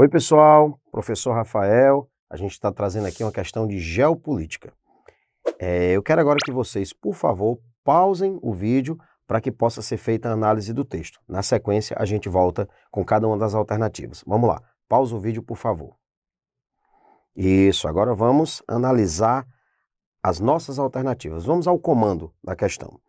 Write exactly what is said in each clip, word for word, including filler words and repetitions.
Oi pessoal, professor Rafael, a gente está trazendo aqui uma questão de geopolítica. É, eu quero agora que vocês, por favor, pausem o vídeo para que possa ser feita a análise do texto. Na sequência, a gente volta com cada uma das alternativas. Vamos lá, pausa o vídeo, por favor. Isso, agora vamos analisar as nossas alternativas. Vamos ao comando da questão.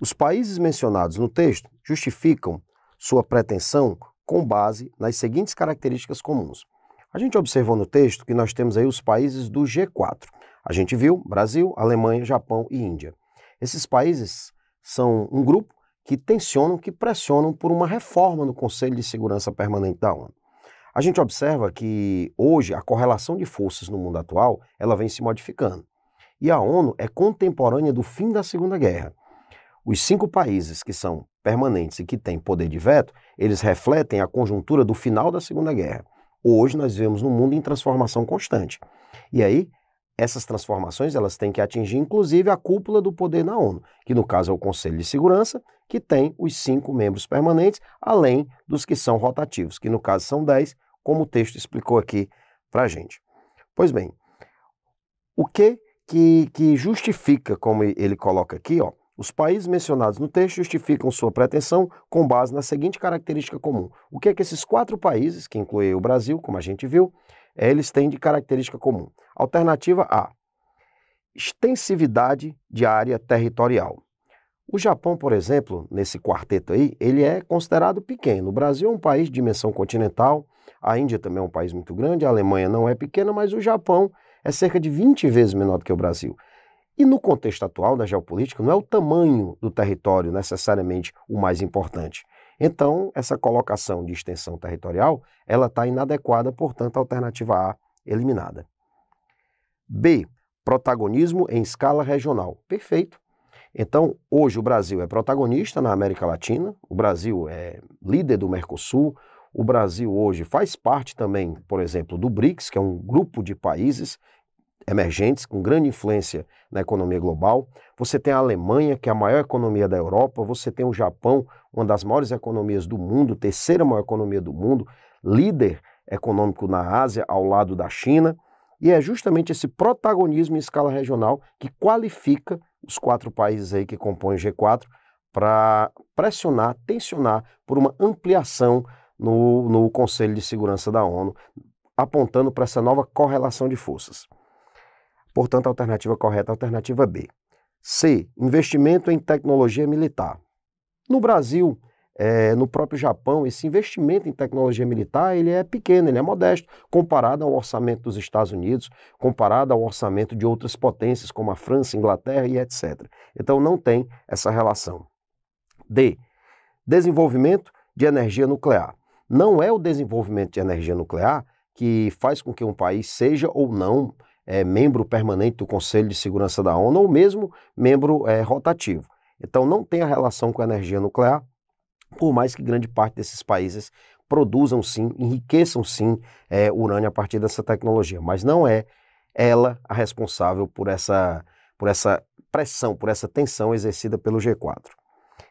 Os países mencionados no texto justificam sua pretensão com base nas seguintes características comuns. A gente observou no texto que nós temos aí os países do G quatro. A gente viu Brasil, Alemanha, Japão e Índia. Esses países são um grupo que tensionam, que pressionam por uma reforma no Conselho de Segurança Permanente da ONU. A gente observa que hoje a correlação de forças no mundo atual, ela vem se modificando. E a ONU é contemporânea do fim da Segunda Guerra. Os cinco países que são permanentes e que têm poder de veto, eles refletem a conjuntura do final da Segunda Guerra. Hoje nós vivemos num mundo em transformação constante. E aí, essas transformações elas têm que atingir inclusive a cúpula do poder na ONU, que no caso é o Conselho de Segurança, que tem os cinco membros permanentes, além dos que são rotativos, que no caso são dez, como o texto explicou aqui para a gente. Pois bem, o que, que que justifica, como ele coloca aqui, ó, os países mencionados no texto justificam sua pretensão com base na seguinte característica comum. O que é que esses quatro países, que inclui o Brasil, como a gente viu, eles têm de característica comum? Alternativa A, extensividade de área territorial. O Japão, por exemplo, nesse quarteto aí, ele é considerado pequeno. O Brasil é um país de dimensão continental, a Índia também é um país muito grande, a Alemanha não é pequena, mas o Japão é cerca de vinte vezes menor do que o Brasil. E no contexto atual da geopolítica, não é o tamanho do território necessariamente o mais importante. Então, essa colocação de extensão territorial, ela está inadequada, portanto, a alternativa A eliminada. B, protagonismo em escala regional. Perfeito. Então, hoje o Brasil é protagonista na América Latina, o Brasil é líder do Mercosul, o Brasil hoje faz parte também, por exemplo, do BRICS, que é um grupo de países emergentes, com grande influência na economia global. Você tem a Alemanha, que é a maior economia da Europa, você tem o Japão, uma das maiores economias do mundo, terceira maior economia do mundo, líder econômico na Ásia, ao lado da China, e é justamente esse protagonismo em escala regional que qualifica os quatro países aí que compõem o G quatro para pressionar, tensionar por uma ampliação no, no Conselho de Segurança da ONU, apontando para essa nova correlação de forças. Portanto, a alternativa correta é a alternativa B. C, investimento em tecnologia militar. No Brasil, é, no próprio Japão, esse investimento em tecnologia militar ele é pequeno, ele é modesto, comparado ao orçamento dos Estados Unidos, comparado ao orçamento de outras potências, como a França, Inglaterra e etcétera. Então, não tem essa relação. D, desenvolvimento de energia nuclear. Não é o desenvolvimento de energia nuclear que faz com que um país seja ou não É, membro permanente do Conselho de Segurança da ONU, ou mesmo membro é, rotativo. Então, não tem a relação com a energia nuclear, por mais que grande parte desses países produzam sim, enriqueçam sim é, urânio a partir dessa tecnologia, mas não é ela a responsável por essa, por essa pressão, por essa tensão exercida pelo G quatro.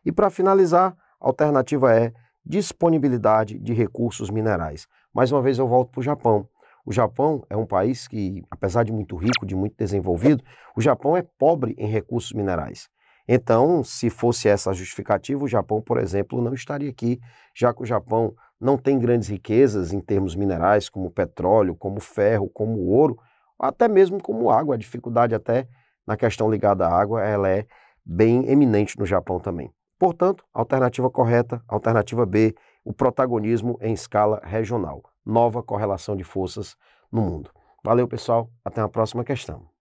E para finalizar, a alternativa é disponibilidade de recursos minerais. Mais uma vez eu volto para o Japão. O Japão é um país que, apesar de muito rico, de muito desenvolvido, o Japão é pobre em recursos minerais. Então, se fosse essa a justificativa, o Japão, por exemplo, não estaria aqui, já que o Japão não tem grandes riquezas em termos minerais, como petróleo, como ferro, como ouro, até mesmo como água. A dificuldade até na questão ligada à água, ela é bem eminente no Japão também. Portanto, alternativa correta, alternativa B, o protagonismo em escala regional. Nova correlação de forças no mundo. Valeu, pessoal. Até a próxima questão.